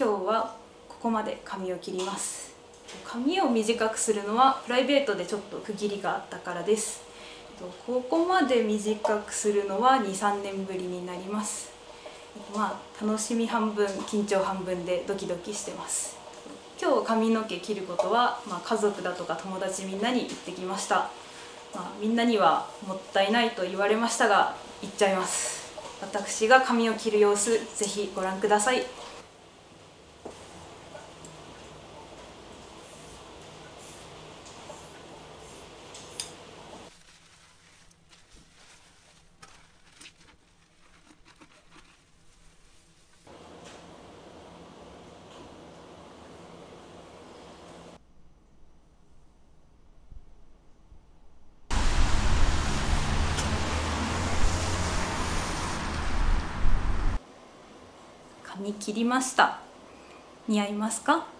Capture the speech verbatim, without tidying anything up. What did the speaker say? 今日はここまで髪を切ります。髪を短くするのはプライベートでちょっと区切りがあったからです。ここまで短くするのは にさん 年ぶりになります。まあ楽しみ半分緊張半分でドキドキしてます。今日髪の毛切ることは、まあ、家族だとか友達みんなに言ってきました。まあ、みんなにはもったいないと言われましたが言っちゃいます。私が髪を切る様子ぜひご覧ください。髪切りました。似合いますか？